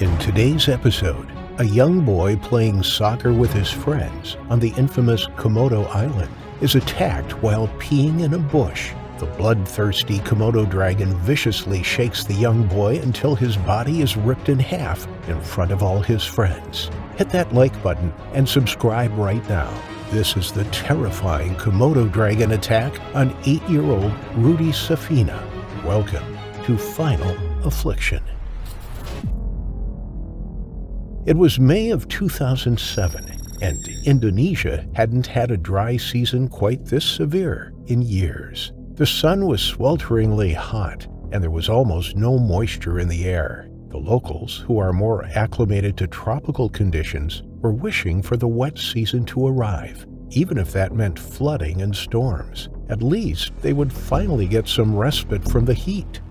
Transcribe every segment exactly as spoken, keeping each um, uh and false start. In today's episode, a young boy playing soccer with his friends on the infamous Komodo Island is attacked while peeing in a bush. The bloodthirsty Komodo dragon viciously shakes the young boy until his body is ripped in half in front of all his friends. Hit that like button and subscribe right now. This is the terrifying Komodo dragon attack on eight-year-old Rudi Safina. Welcome to Final Affliction. It was May of two thousand seven, and Indonesia hadn't had a dry season quite this severe in years. The sun was swelteringly hot, and there was almost no moisture in the air. The locals, who are more acclimated to tropical conditions, were wishing for the wet season to arrive, even if that meant flooding and storms. At least they would finally get some respite from the heat.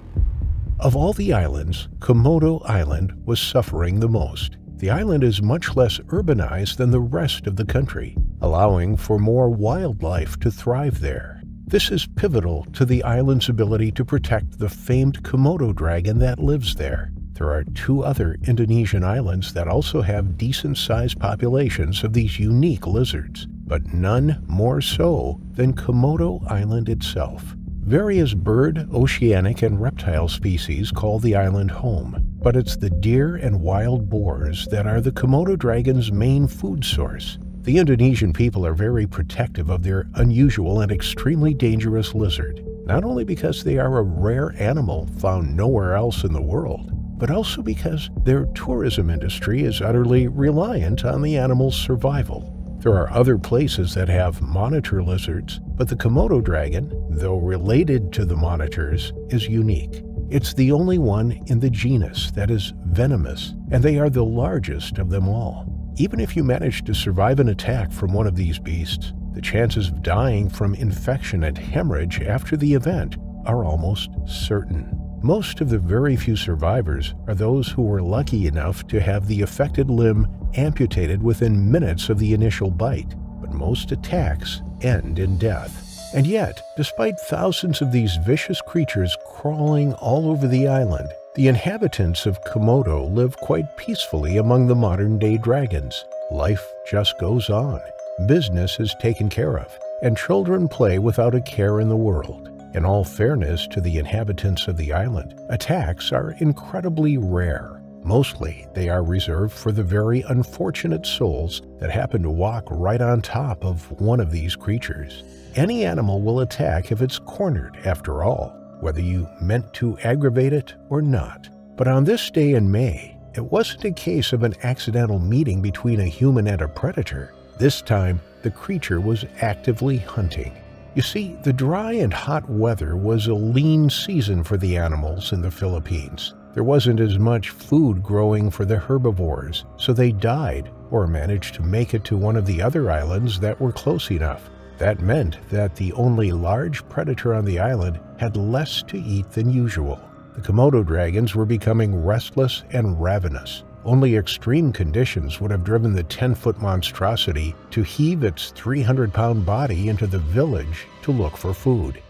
Of all the islands, Komodo Island was suffering the most. The island is much less urbanized than the rest of the country, allowing for more wildlife to thrive there. This is pivotal to the island's ability to protect the famed Komodo dragon that lives there. There are two other Indonesian islands that also have decent-sized populations of these unique lizards, but none more so than Komodo Island itself. Various bird, oceanic, and reptile species call the island home, but it's the deer and wild boars that are the Komodo dragon's main food source. The Indonesian people are very protective of their unusual and extremely dangerous lizard, not only because they are a rare animal found nowhere else in the world, but also because their tourism industry is utterly reliant on the animal's survival. There are other places that have monitor lizards, but the Komodo dragon, though related to the monitors, is unique. It's the only one in the genus that is venomous, and they are the largest of them all. Even if you manage to survive an attack from one of these beasts, the chances of dying from infection and hemorrhage after the event are almost certain. Most of the very few survivors are those who were lucky enough to have the affected limb amputated within minutes of the initial bite, but most attacks end in death. And yet, despite thousands of these vicious creatures crawling all over the island, the inhabitants of Komodo live quite peacefully among the modern-day dragons. Life just goes on, business is taken care of, and children play without a care in the world. In all fairness to the inhabitants of the island, attacks are incredibly rare. Mostly, they are reserved for the very unfortunate souls that happen to walk right on top of one of these creatures. Any animal will attack if it's cornered, after all, whether you meant to aggravate it or not. But on this day in May, it wasn't a case of an accidental meeting between a human and a predator. This time, the creature was actively hunting. You see, the dry and hot weather was a lean season for the animals in the Philippines. There wasn't as much food growing for the herbivores, so they died or managed to make it to one of the other islands that were close enough. That meant that the only large predator on the island had less to eat than usual. The Komodo dragons were becoming restless and ravenous. Only extreme conditions would have driven the ten-foot monstrosity to heave its three hundred pound body into the village to look for food.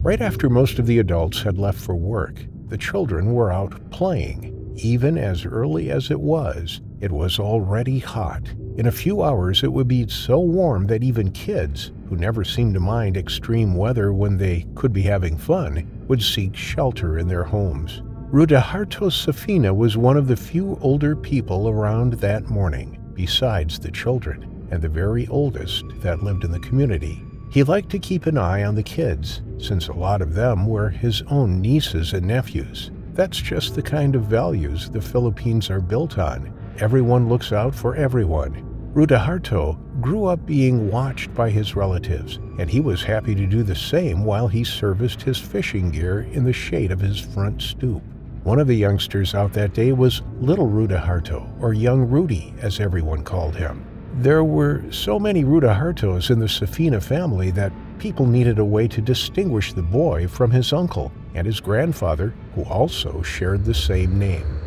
Right after most of the adults had left for work, the children were out playing. Even as early as it was, it was already hot. In a few hours, it would be so warm that even kids, who never seemed to mind extreme weather when they could be having fun, would seek shelter in their homes. Rudaharto Safina was one of the few older people around that morning, besides the children and the very oldest that lived in the community. He liked to keep an eye on the kids, since a lot of them were his own nieces and nephews. That's just the kind of values the Philippines are built on. Everyone looks out for everyone. Rudaharto grew up being watched by his relatives, and he was happy to do the same while he serviced his fishing gear in the shade of his front stoop. One of the youngsters out that day was Little Rudaharto, or Young Rudi, as everyone called him. There were so many Rudahartos in the Safina family that people needed a way to distinguish the boy from his uncle and his grandfather, who also shared the same name.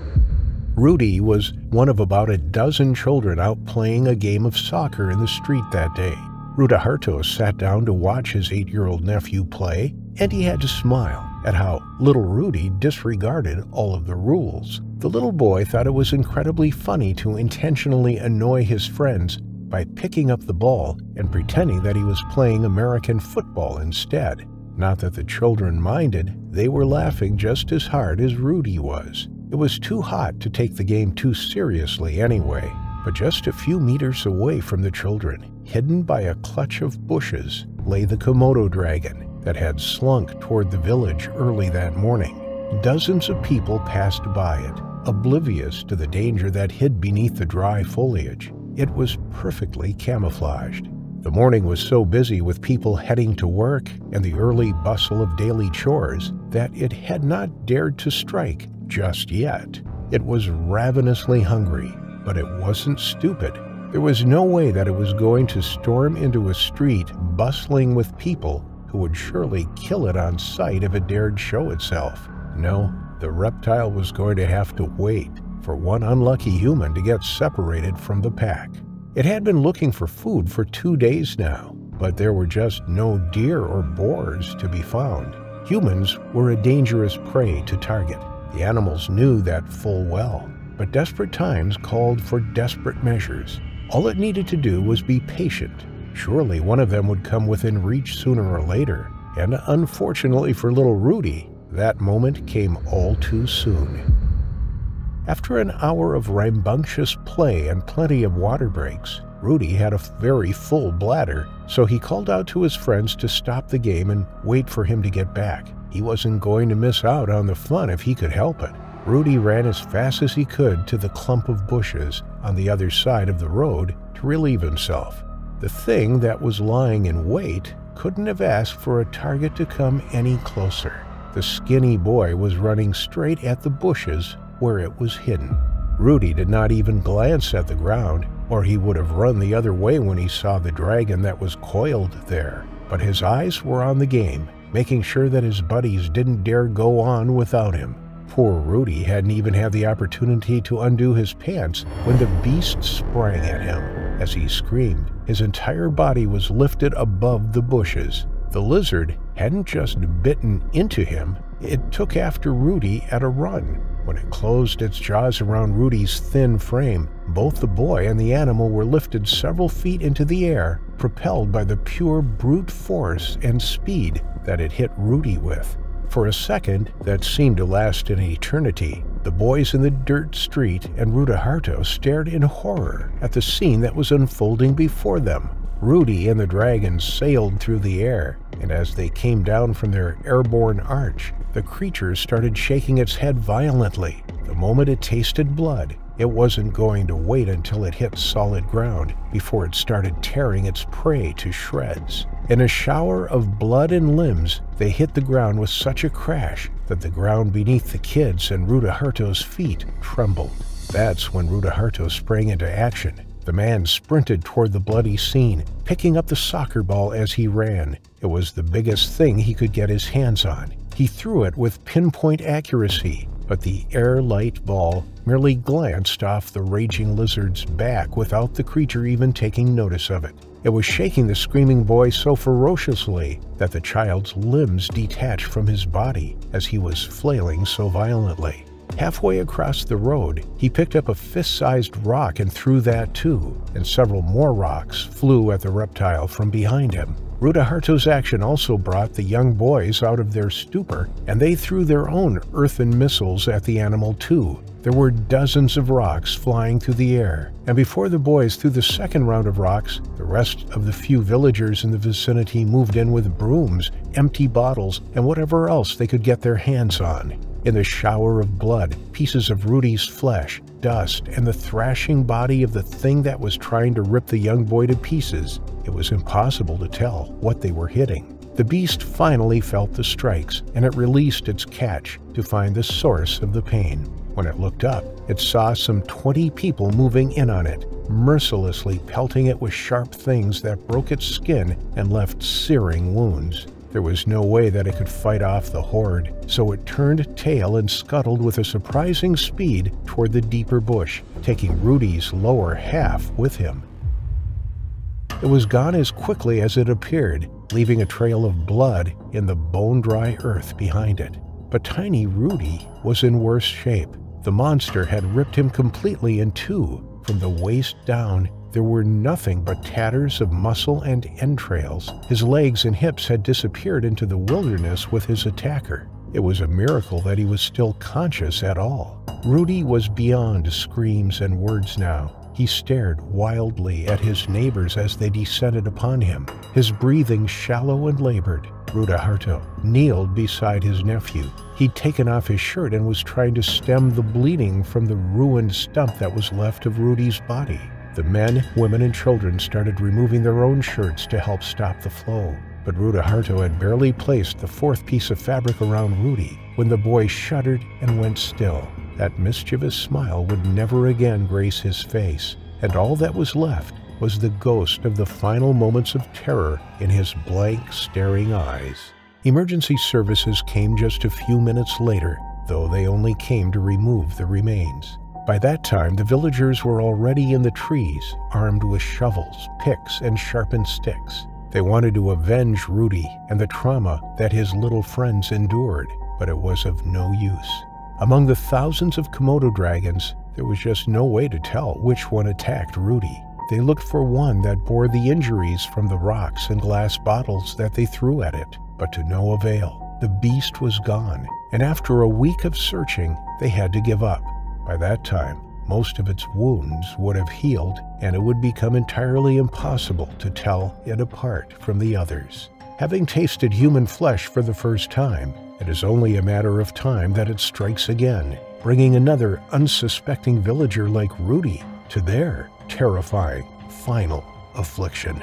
Rudi was one of about a dozen children out playing a game of soccer in the street that day. Rudaharto sat down to watch his eight-year-old nephew play, and he had to smile at how little Rudi disregarded all of the rules. The little boy thought it was incredibly funny to intentionally annoy his friends by picking up the ball and pretending that he was playing American football instead. Not that the children minded, they were laughing just as hard as Rudi was. It was too hot to take the game too seriously anyway. But just a few meters away from the children, hidden by a clutch of bushes, lay the Komodo dragon that had slunk toward the village early that morning. Dozens of people passed by it, oblivious to the danger that hid beneath the dry foliage. It was perfectly camouflaged. The morning was so busy with people heading to work and the early bustle of daily chores that it had not dared to strike just yet. It was ravenously hungry. But it wasn't stupid. There was no way that it was going to storm into a street bustling with people who would surely kill it on sight if it dared show itself. No, the reptile was going to have to wait for one unlucky human to get separated from the pack. It had been looking for food for two days now, but there were just no deer or boars to be found. Humans were a dangerous prey to target. The animals knew that full well. But desperate times called for desperate measures. All it needed to do was be patient. Surely one of them would come within reach sooner or later. And unfortunately for little Rudi, that moment came all too soon. After an hour of rambunctious play and plenty of water breaks, Rudi had a very full bladder, so he called out to his friends to stop the game and wait for him to get back. He wasn't going to miss out on the fun if he could help it. Rudi ran as fast as he could to the clump of bushes on the other side of the road to relieve himself. The thing that was lying in wait couldn't have asked for a target to come any closer. The skinny boy was running straight at the bushes where it was hidden. Rudi did not even glance at the ground, or he would have run the other way when he saw the dragon that was coiled there. But his eyes were on the game, making sure that his buddies didn't dare go on without him. Poor Rudi hadn't even had the opportunity to undo his pants when the beast sprang at him. As he screamed, his entire body was lifted above the bushes. The lizard hadn't just bitten into him, it took after Rudi at a run. When it closed its jaws around Rudi's thin frame, both the boy and the animal were lifted several feet into the air, propelled by the pure brute force and speed that it hit Rudi with. For a second that seemed to last an eternity, the boys in the dirt street and Rudaharto stared in horror at the scene that was unfolding before them. Rudi and the dragon sailed through the air, and as they came down from their airborne arch, the creature started shaking its head violently. The moment it tasted blood, it wasn't going to wait until it hit solid ground before it started tearing its prey to shreds. In a shower of blood and limbs, they hit the ground with such a crash that the ground beneath the kids and Rudaharto's feet trembled. That's when Rudaharto sprang into action. The man sprinted toward the bloody scene, picking up the soccer ball as he ran. It was the biggest thing he could get his hands on. He threw it with pinpoint accuracy, but the air light ball merely glanced off the raging lizard's back without the creature even taking notice of it. It was shaking the screaming boy so ferociously that the child's limbs detached from his body as he was flailing so violently. Halfway across the road, he picked up a fist-sized rock and threw that too, and several more rocks flew at the reptile from behind him. Rudaharto's action also brought the young boys out of their stupor, and they threw their own earthen missiles at the animal too. There were dozens of rocks flying through the air, and before the boys threw the second round of rocks, the rest of the few villagers in the vicinity moved in with brooms, empty bottles, and whatever else they could get their hands on. In the shower of blood, pieces of Rudi's flesh, dust, and the thrashing body of the thing that was trying to rip the young boy to pieces, it was impossible to tell what they were hitting. The beast finally felt the strikes, and it released its catch to find the source of the pain. When it looked up, it saw some twenty people moving in on it, mercilessly pelting it with sharp things that broke its skin and left searing wounds. There was no way that it could fight off the horde, so it turned tail and scuttled with a surprising speed toward the deeper bush, taking Rudi's lower half with him. It was gone as quickly as it appeared, leaving a trail of blood in the bone-dry earth behind it. But tiny Rudi was in worse shape. The monster had ripped him completely in two. From the waist down, there were nothing but tatters of muscle and entrails. His legs and hips had disappeared into the wilderness with his attacker. It was a miracle that he was still conscious at all. Rudi was beyond screams and words now. He stared wildly at his neighbors as they descended upon him, his breathing shallow and labored. Rudaharto kneeled beside his nephew. He'd taken off his shirt and was trying to stem the bleeding from the ruined stump that was left of Rudi's body. The men, women, and children started removing their own shirts to help stop the flow. But Rudaharto had barely placed the fourth piece of fabric around Rudi when the boy shuddered and went still. That mischievous smile would never again grace his face, and all that was left was the ghost of the final moments of terror in his blank, staring eyes. Emergency services came just a few minutes later, though they only came to remove the remains. By that time, the villagers were already in the trees, armed with shovels, picks, and sharpened sticks. They wanted to avenge Rudi and the trauma that his little friends endured, but it was of no use. Among the thousands of Komodo dragons, there was just no way to tell which one attacked Rudi. They looked for one that bore the injuries from the rocks and glass bottles that they threw at it, but to no avail. The beast was gone, and after a week of searching, they had to give up. By that time, most of its wounds would have healed, and it would become entirely impossible to tell it apart from the others. Having tasted human flesh for the first time, it is only a matter of time that it strikes again, bringing another unsuspecting villager like Rudi to their terrifying final affliction.